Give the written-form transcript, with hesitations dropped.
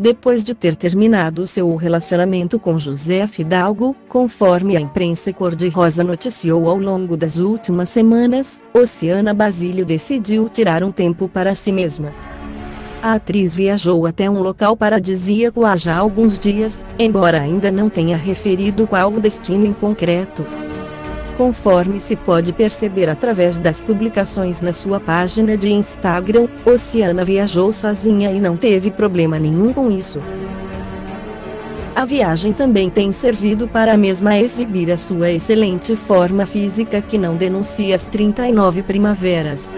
depois de ter terminado seu relacionamento com José Fidalgo, conforme a imprensa cor-de-rosa noticiou ao longo das últimas semanas, Oceana Basílio decidiu tirar um tempo para si mesma. A atriz viajou até um local paradisíaco há já alguns dias, embora ainda não tenha referido qual o destino em concreto. Conforme se pode perceber através das publicações na sua página de Instagram, Oceana viajou sozinha e não teve problema nenhum com isso. A viagem também tem servido para a mesma exibir a sua excelente forma física que não denuncia as 39 primaveras.